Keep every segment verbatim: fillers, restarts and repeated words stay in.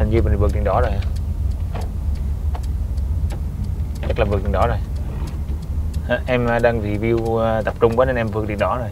Hình như mình vượt đèn đỏ rồi. Chắc là vượt đèn đỏ rồi. Em đang review tập trung quá nên em vượt đèn đỏ rồi.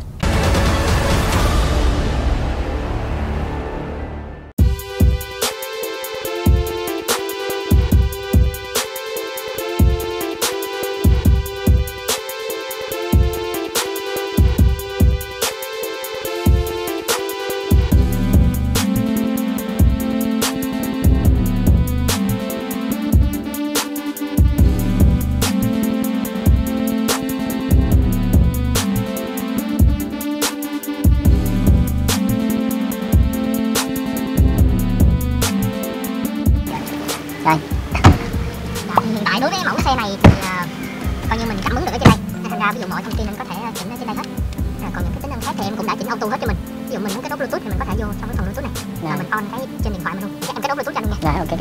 Đối với mẫu cái xe này thì uh, coi như mình cảm ứng được ở trên đây, thành ra ví dụ mọi thông tin anh có thể chỉnh ở trên đây hết. À, còn những cái tính năng khác thì em cũng đã chỉnh auto hết cho mình. Ví dụ mình muốn kết nối bluetooth thì mình có thể vô trong cái phần bluetooth này và mình on cái trên điện thoại mình luôn. Chắc em kết nối bluetooth cho anh luôn nha. Rồi, ok,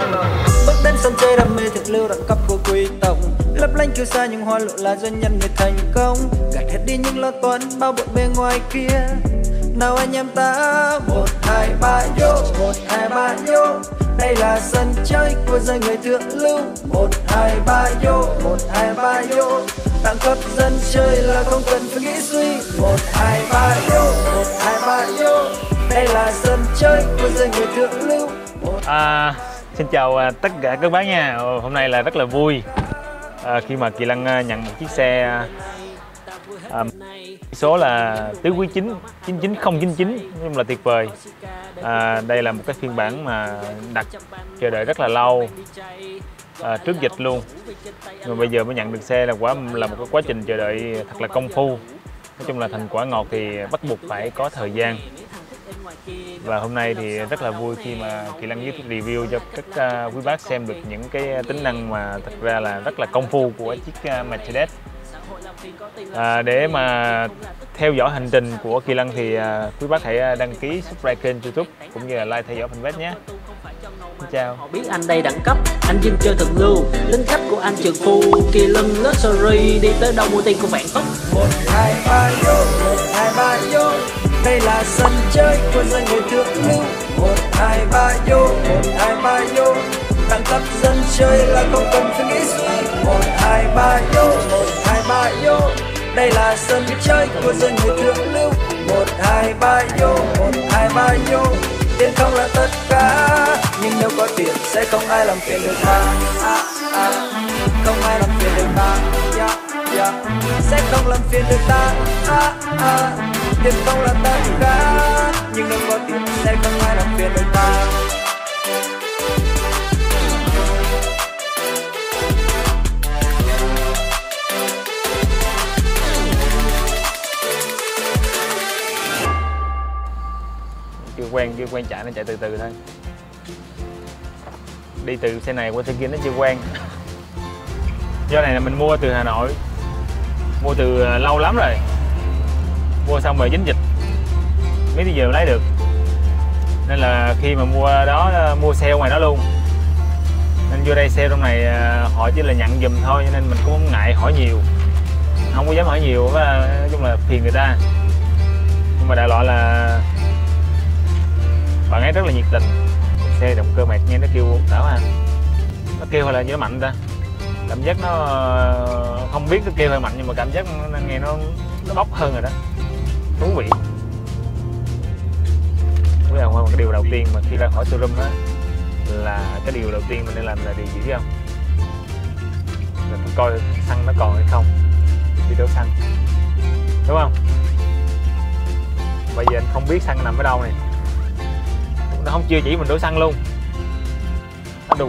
cái này đến sân chơi đam mê thực lưu đẳng cấp của quý tộc, lấp lánh kiêu sa những hoa lộ là doanh nhân người thành công, gạt hết đi những lo toan bao bộn bề ngoài kia. Nào anh em ta một hai ba yo, một hai ba yo, đây là sân chơi của giới người thượng lưu. Một hai ba yo, một hai ba yo, đẳng cấp dân chơi là không cần phải nghĩ suy. Một hai ba yo, một hai ba yo, đây là sân chơi của giới người thượng lưu. À, xin chào tất cả các bác nha. Hôm nay là rất là vui à, khi mà Kỳ Lân nhận một chiếc xe à, số là tứ quý chín chín chín không chín chín nhưng là tuyệt vời. À, đây là một cái phiên bản mà đặt chờ đợi rất là lâu à, trước dịch luôn, rồi bây giờ mới nhận được xe là quá là một cái quá trình chờ đợi thật là công phu. Nói chung là thành quả ngọt thì bắt buộc phải có thời gian. Và hôm nay thì rất là vui khi mà Kỳ Lân viết review cho các uh, quý bác xem được những cái tính năng mà thật ra là rất là công phu của chiếc uh, Mercedes. À, để mà theo dõi hành trình của Kỳ Lân thì uh, quý bác hãy đăng ký, subscribe kênh YouTube cũng như là like theo dõi fanpage nhé. Chào. Họ biết anh đây đẳng cấp, anh dân chơi thượng lưu, lính khách của anh trường phu, Kỳ Lân Luxury đi tới đâu mua tiền của bạn tốt. Một hai ba vô, một hai ba vô, đây là sân chơi của dân người thượng lưu. Một hai ba vô, một hai ba vô, đẳng cấp dân chơi là không cần suy nghĩ suy. Một hai ba vô, một hai ba vô, đây là sân chơi của dân người thượng lưu. Một hai ba vô, một hai ba vô, tiền không là tất cả, nhưng nếu có tiền sẽ không ai làm phiền được ta. À, à, không ai làm phiền được ta, yeah, yeah. Sẽ không làm phiền được ta. À, à, tiền không là tất cả, nhưng nếu có tiền sẽ không ai làm phiền được ta. quen chưa quen chạy, nó chạy từ từ thôi. Đi từ xe này qua xe kia nó chưa quen. Do này là mình mua từ Hà Nội, mua từ lâu lắm rồi, mua xong rồi dính dịch mấy bây giờ lấy được, nên là khi mà mua đó mua xe ngoài đó luôn, nên vô đây xe trong này họ chỉ là nhận giùm thôi, cho nên mình cũng không ngại hỏi nhiều, không có dám hỏi nhiều, nói chung là phiền người ta. Nhưng mà đại loại là bạn ấy rất là nhiệt tình. Xe động cơ mệt nghe nó kêu đảo à, nó kêu hay là nó mạnh ta, cảm giác nó không biết nó kêu hay mạnh nhưng mà cảm giác nó nghe nó nó bốc hơn rồi đó, thú vị. Với ông cái điều đầu tiên mà khi ra khỏi showroom á, là cái điều đầu tiên mình nên làm là điều gì biết không? Là phải coi xăng nó còn hay không, đi đổ xăng, đúng không? Bây giờ anh không biết xăng nằm ở đâu này, nó không chưa chỉ mình đổ xăng luôn. Đủ.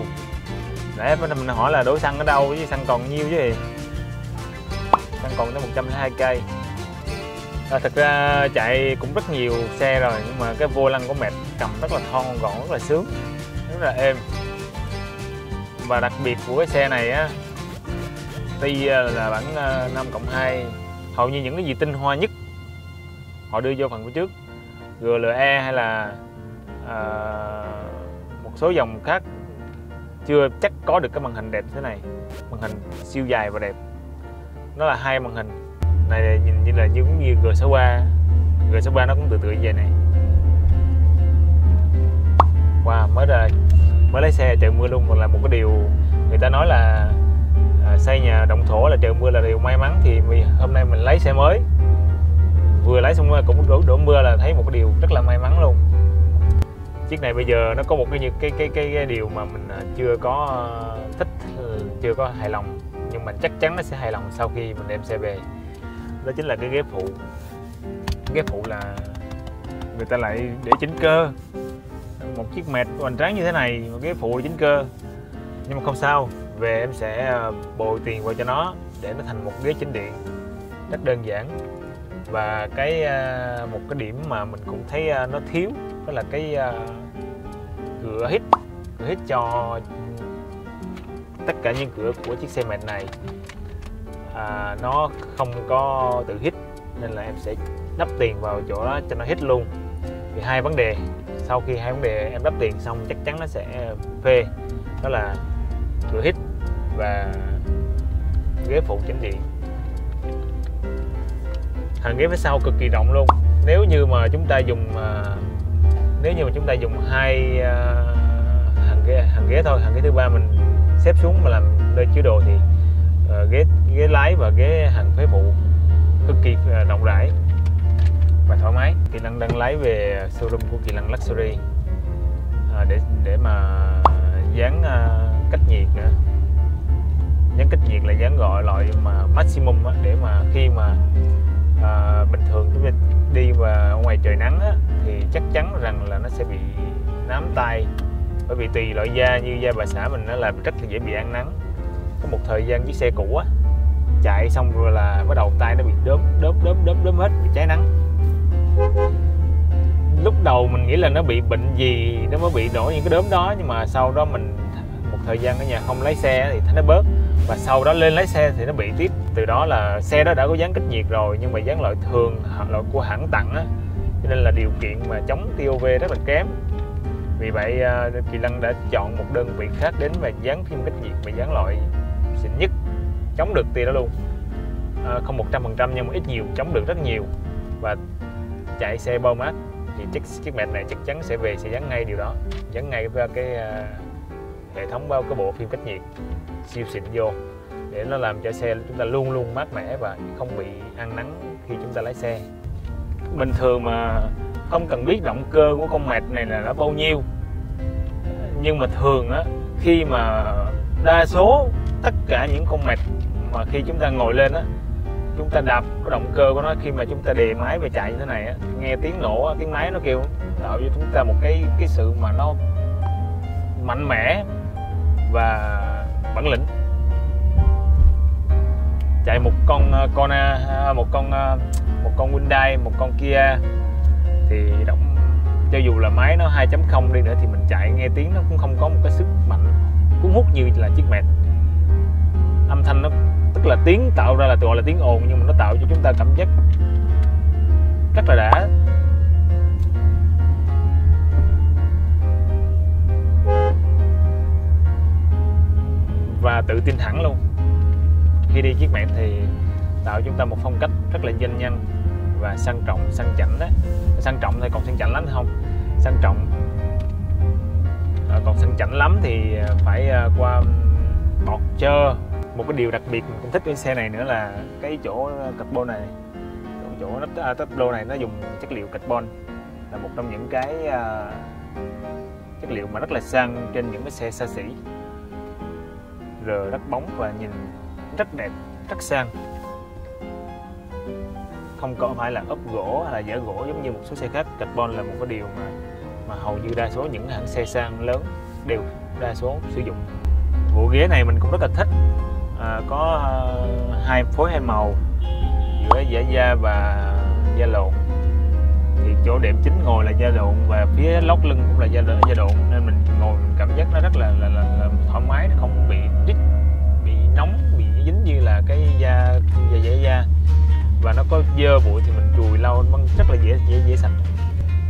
Để mình hỏi là đổ xăng ở đâu chứ xăng còn nhiêu chứ gì? Xăng còn tới một trăm lẻ hai cây. À, thật ra chạy cũng rất nhiều xe rồi nhưng mà cái vô lăng của mẹ cầm rất là thon gọn, rất là sướng, rất là êm. Và đặc biệt của cái xe này á, tuy là bản năm cộng hai, hầu như những cái gì tinh hoa nhất họ đưa vô phần phía trước, giê lờ e hay là À, một số dòng khác chưa chắc có được cái màn hình đẹp thế này. màn hình siêu dài và đẹp. Nó là hai màn hình này, nhìn như là giống như G sáu ba. G sáu ba nó cũng tự tự như vậy này. Wow, mới ra mới lấy xe trời mưa luôn, mà là một cái điều người ta nói là à, xây nhà động thổ là trời mưa là điều may mắn, thì mình, hôm nay mình lấy xe mới, vừa lấy xong cũng đổ, đổ mưa là thấy một cái điều rất là may mắn luôn. Chiếc này bây giờ nó có một cái cái cái cái, cái điều mà mình chưa có thích, chưa có hài lòng, nhưng mình chắc chắn nó sẽ hài lòng sau khi mình đem xe về, đó chính là cái ghế phụ. Cái ghế phụ là người ta lại để chỉnh cơ, một chiếc mệt hoành tráng như thế này mà ghế phụ chỉnh cơ, nhưng mà không sao, về em sẽ bồi tiền vào cho nó để nó thành một ghế chỉnh điện rất đơn giản. Và cái một cái điểm mà mình cũng thấy nó thiếu đó là cái cửa hít, cửa hít cho tất cả những cửa của chiếc xe mệt này à, nó không có tự hít, nên là em sẽ đắp tiền vào chỗ đó cho nó hít luôn. Thì hai vấn đề, sau khi hai vấn đề em đắp tiền xong chắc chắn nó sẽ phê, đó là cửa hít và ghế phụ chỉnh điện. Hàng ghế phía sau cực kỳ rộng luôn. Nếu như mà chúng ta dùng nếu như mà chúng ta dùng hai hàng ghế hàng ghế thôi, hàng ghế thứ ba mình xếp xuống mà làm nơi chứa đồ, thì ghế ghế lái và ghế hàng phía phụ cực kỳ rộng rãi và thoải mái. Kỳ Lân đang lái về showroom của Kỳ Lân Luxury à, để để mà dán uh, cách nhiệt nữa. Dán cách nhiệt là dán gọi loại mà maximum á, để mà khi mà à, bình thường chúng mình đi và ngoài trời nắng á, thì chắc chắn rằng là nó sẽ bị nám tay, bởi vì tùy loại da, như da bà xã mình nó là rất là dễ bị ăn nắng. Có một thời gian chiếc xe cũ á, chạy xong rồi là bắt đầu tay nó bị đốm đốm đốm đốm đốm hết, bị cháy nắng. Lúc đầu mình nghĩ là nó bị bệnh gì nó mới bị nổi những cái đốm đó, nhưng mà sau đó mình một thời gian ở nhà không lấy xe thì thấy nó bớt, và sau đó lên lấy xe thì nó bị tiếp. Từ đó là xe đó đã có dán cách nhiệt rồi, nhưng mà dán loại thường, loại của hãng tặng á, cho nên là điều kiện mà chống tia u vê rất là kém. Vì vậy Kỳ Lân đã chọn một đơn vị khác đến và dán thêm cách nhiệt, và dán loại xịn nhất, chống được tia đó luôn. À, không một trăm phần trăm nhưng mà ít nhiều chống được rất nhiều, và chạy xe bao mát thì chiếc chiếc mệt này chắc chắn sẽ về sẽ dán ngay điều đó, dán ngay cái, cái uh, hệ thống bao cái bộ phim cách nhiệt siêu xịn vô, để nó làm cho xe chúng ta luôn luôn mát mẻ và không bị ăn nắng khi chúng ta lái xe. Bình thường mà không cần biết động cơ của con mệt này là nó bao nhiêu, nhưng mà thường á, khi mà đa số tất cả những con mệt mà khi chúng ta ngồi lên á, chúng ta đạp cái động cơ của nó, khi mà chúng ta đề máy về chạy như thế này á, nghe tiếng nổ, tiếng máy nó kêu, tạo cho chúng ta một cái cái sự mà nó mạnh mẽ và bản lĩnh. Chạy một con Kona, một con một con Hyundai, một con Kia thì động, cho dù là máy nó hai chấm không đi nữa thì mình chạy nghe tiếng nó cũng không có một cái sức mạnh cuốn hút như là chiếc mệt. Âm thanh nó, tức là tiếng tạo ra là gọi là tiếng ồn, nhưng mà nó tạo cho chúng ta cảm giác rất là đã. Và tự tin hẳn luôn. Khi đi chiếc mẹ thì tạo chúng ta một phong cách rất là doanh nhân và sang trọng, sang chảnh đó. Sang trọng thì còn sang chảnh lắm không? Sang trọng à, còn sang chảnh lắm thì phải qua bọt trơ. Một cái điều đặc biệt mình cũng thích cái xe này nữa là cái chỗ carbon này, chỗ nắp táp lô này nó dùng chất liệu carbon, là một trong những cái uh, chất liệu mà rất là sang trên những cái xe xa xỉ, rồi rất bóng và nhìn rất đẹp, rất sang, không có phải là ốp gỗ hay là dở gỗ giống như một số xe khác. Carbon là một cái điều mà mà hầu như đa số những hãng xe sang lớn đều đa số sử dụng. Bộ ghế này mình cũng rất là thích. À, có uh, hai phối hai màu giữa giả da và da lộn, thì chỗ điểm chính ngồi là da lộn và phía lót lưng cũng là da da lộn, nên mình ngồi mình cảm giác nó rất là là, là, là thoải mái, nó không bị rít, bị nóng, bị dính như là cái da da giả da, và nó có dơ bụi thì mình chùi lau rất là dễ dễ dễ sạch.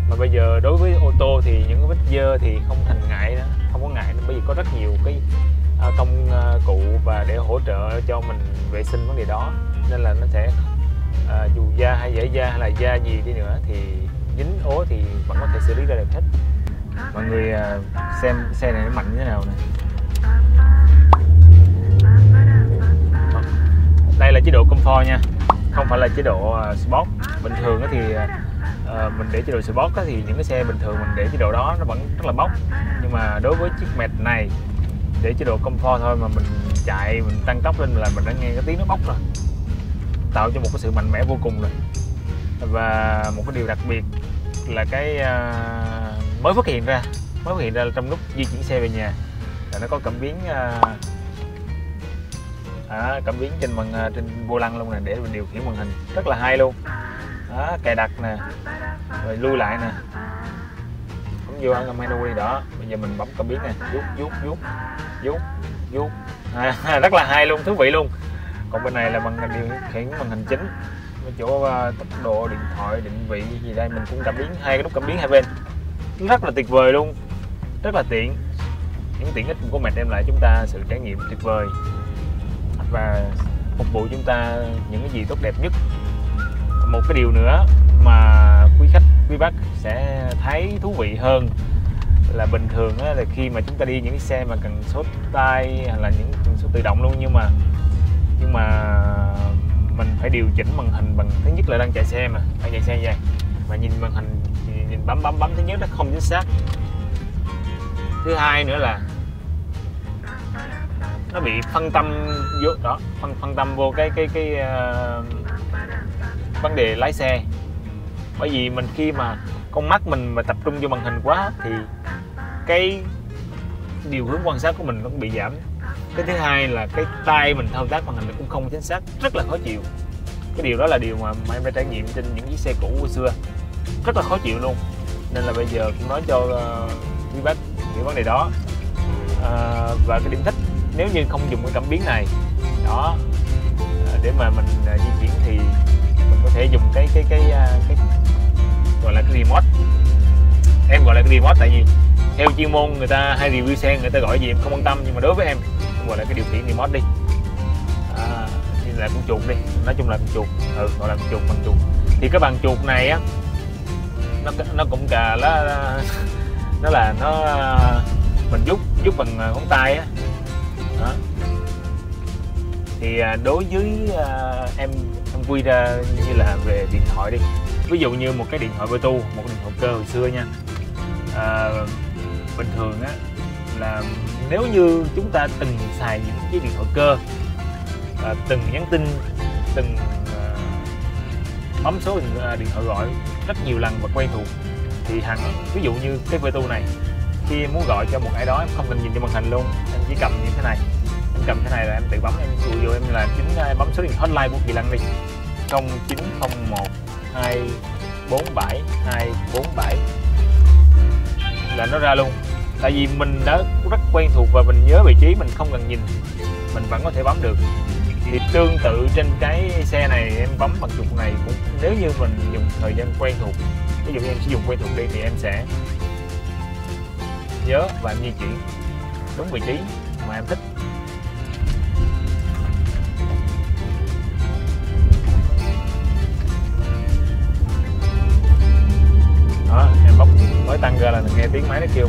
Mà bây giờ đối với ô tô thì những cái vết dơ thì không thành ngại nữa, không có ngại nữa, bởi vì có rất nhiều cái công cụ và để hỗ trợ cho mình vệ sinh vấn đề đó, nên là nó sẽ à, dù da hay dễ da hay là da gì đi nữa thì dính ố thì vẫn có thể xử lý ra đẹp hết. Mọi người xem xe này nó mạnh như thế nào này. Đây là chế độ comfort nha, không phải là chế độ sport. Bình thường thì mình để chế độ sport thì những cái xe bình thường mình để chế độ đó nó vẫn rất là bốc, nhưng mà đối với chiếc mệt này để chế độ comfort thôi mà mình chạy mình tăng tốc lên là mình đã nghe cái tiếng nó bốc rồi, tạo cho một cái sự mạnh mẽ vô cùng rồi. Và một cái điều đặc biệt là cái mới phát hiện ra mới phát hiện ra trong lúc di chuyển xe về nhà là nó có cảm biến à, cảm biến trên bằng trên vô lăng luôn nè, để mình điều khiển màn hình rất là hay luôn đó, cài đặt nè rồi lui lại nè, bấm vô ăn menu đi đó. Bây giờ mình bấm cảm biến nè, vuốt vuốt vuốt vuốt vuốt à, rất là hay luôn, thú vị luôn. Còn bên này là bằng điều khiển màn hình chính, chỗ tốc độ, điện thoại, định vị gì đây mình cũng cảm biến, hai cái nút cảm biến hai bên rất là tuyệt vời luôn, rất là tiện. Những tiện ích của mình đem lại chúng ta sự trải nghiệm tuyệt vời và phục vụ chúng ta những cái gì tốt đẹp nhất. Một cái điều nữa mà quý khách quý bác sẽ thấy thú vị hơn là bình thường á, là khi mà chúng ta đi những cái xe mà cần số tay hay là những cần số tự động luôn, nhưng mà nhưng mà mình phải điều chỉnh màn hình bằng, thứ nhất là đang chạy xe mà đang chạy xe vậy mà nhìn màn hình nhìn bấm bấm bấm thứ nhất nó không chính xác, thứ hai nữa là nó bị phân tâm vô đó, phân phân tâm vô cái cái cái uh, vấn đề lái xe. Bởi vì mình khi mà con mắt mình mà tập trung vô màn hình quá thì cái điều hướng quan sát của mình nó cũng bị giảm. Cái thứ hai là cái tay mình thao tác màn hình cũng không chính xác, rất là khó chịu. Cái điều đó là điều mà em đã trải nghiệm trên những chiếc xe cũ hồi xưa, rất là khó chịu luôn. Nên là bây giờ cũng nói cho quý uh, bác những vấn đề đó uh, và cái điểm thích nếu như không dùng cái cảm biến này đó uh, để mà mình uh, di chuyển thì mình có thể dùng cái cái cái, uh, cái gọi là cái remote. Em gọi là cái remote tại vì theo chuyên môn người ta hay review xe người ta gọi gì em không quan tâm, nhưng mà đối với em gọi là cái điều khiển remote đi, à, thì là con chuột đi, nói chung là con chuột, ừ, gọi là con chuột, bằng chuột. Thì cái bàn chuột này á, nó nó cũng cả nó nó là nó mình giúp giúp bằng ngón tay á, đó. Thì đối với uh, em em quy ra như là về điện thoại đi, ví dụ như một cái điện thoại Vertu, một điện thoại cơ hồi xưa nha, à, bình thường á là nếu như chúng ta từng xài những cái điện thoại cơ, à, từng nhắn tin, từng à, bấm số điện thoại gọi rất nhiều lần và quen thuộc thì hẳn ví dụ như cái Vertu này, khi em muốn gọi cho một ai đó em không cần nhìn cho màn hình luôn, em chỉ cầm như thế này, em cầm thế này là em tự bấm, em cùi vô em là chính em bấm số điện thoại hotline của Kỳ Lân đi, không chín không một hai bốn bảy hai bốn bảy là nó ra luôn. Tại vì mình đã rất quen thuộc và mình nhớ vị trí, mình không cần nhìn mình vẫn có thể bấm được. Thì tương tự trên cái xe này em bấm bằng chuột này cũng, nếu như mình dùng thời gian quen thuộc, ví dụ như em sử dụng quen thuộc đi thì em sẽ nhớ và em di chuyển đúng vị trí mà em thích. Đó, em bấm mới tăng ra là nghe tiếng máy nó kêu.